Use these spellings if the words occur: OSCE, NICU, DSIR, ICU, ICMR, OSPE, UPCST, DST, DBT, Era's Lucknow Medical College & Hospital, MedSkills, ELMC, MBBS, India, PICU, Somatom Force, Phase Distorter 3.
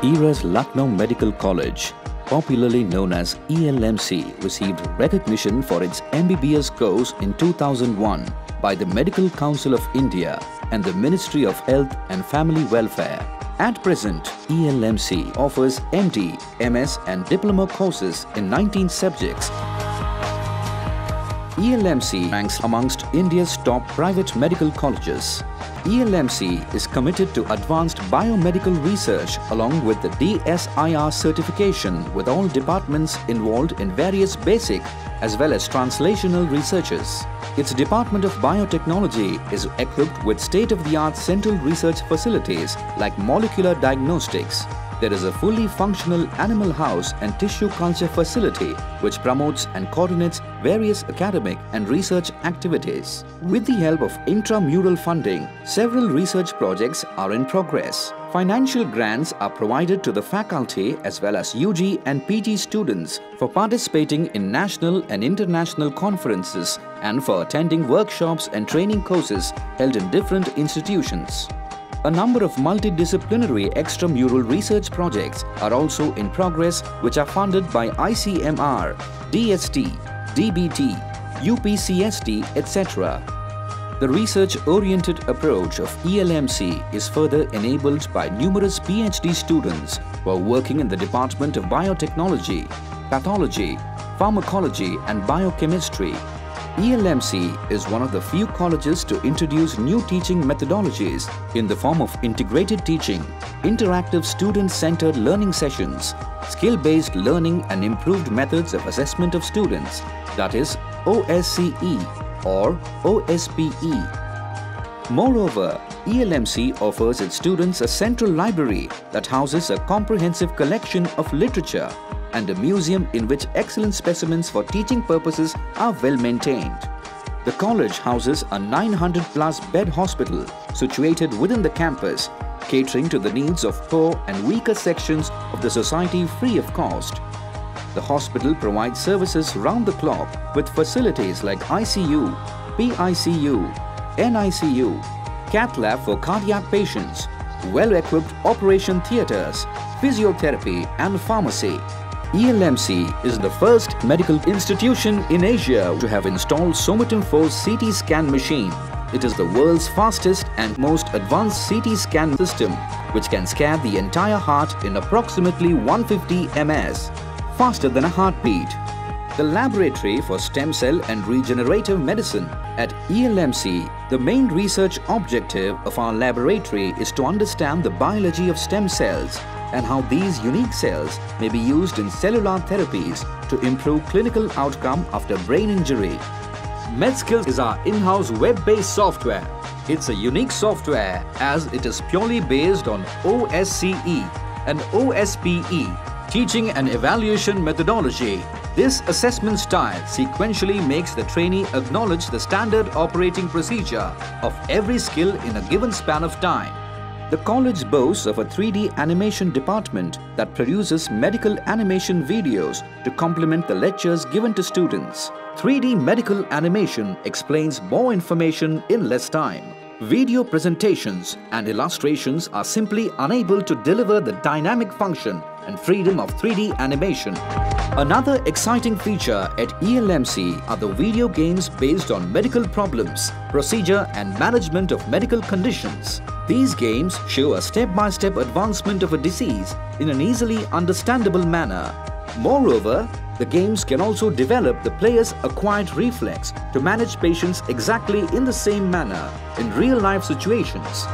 ERA's Lucknow Medical College, popularly known as ELMC, received recognition for its MBBS course in 2001 by the Medical Council of India and the Ministry of Health and Family Welfare. At present, ELMC offers MD, MS and Diploma courses in 19 subjects. ELMC ranks amongst India's top private medical colleges. ELMC is committed to advanced biomedical research along with the DSIR certification with all departments involved in various basic as well as translational researches. Its Department of Biotechnology is equipped with state-of-the-art central research facilities like molecular diagnostics. There is a fully functional animal house and tissue culture facility which promotes and coordinates various academic and research activities. With the help of intramural funding, several research projects are in progress. Financial grants are provided to the faculty as well as UG and PG students for participating in national and international conferences and for attending workshops and training courses held in different institutions. A number of multidisciplinary extramural research projects are also in progress which are funded by ICMR, DST, DBT, UPCST, etc. The research-oriented approach of ELMC is further enabled by numerous PhD students who are working in the Department of Biotechnology, Pathology, Pharmacology and Biochemistry. ELMC is one of the few colleges to introduce new teaching methodologies in the form of integrated teaching, interactive student-centered learning sessions, skill-based learning and improved methods of assessment of students, that is OSCE or OSPE. Moreover, ELMC offers its students a central library that houses a comprehensive collection of literature and a museum in which excellent specimens for teaching purposes are well maintained. The college houses a 900-plus bed hospital situated within the campus, catering to the needs of poor and weaker sections of the society free of cost. The hospital provides services round the clock with facilities like ICU, PICU, NICU, cath lab for cardiac patients, well-equipped operation theatres, physiotherapy and pharmacy. ELMC is the first medical institution in Asia to have installed Somatom Force CT scan machine. It is the world's fastest and most advanced CT scan system which can scan the entire heart in approximately 150 ms, faster than a heartbeat. The Laboratory for Stem Cell and Regenerative Medicine at ELMC, the main research objective of our laboratory is to understand the biology of stem cells and how these unique cells may be used in cellular therapies to improve clinical outcome after brain injury. MedSkills is our in-house web-based software. It's a unique software as it is purely based on OSCE and OSPE, teaching and evaluation methodology. This assessment style sequentially makes the trainee acknowledge the standard operating procedure of every skill in a given span of time. The college boasts of a 3D animation department that produces medical animation videos to complement the lectures given to students. 3D medical animation explains more information in less time. Video presentations and illustrations are simply unable to deliver the dynamic function and freedom of 3D animation. Another exciting feature at ELMC are the video games based on medical problems, procedure and management of medical conditions. These games show a step-by-step advancement of a disease in an easily understandable manner. Moreover, the games can also develop the player's acquired reflex to manage patients exactly in the same manner in real-life situations.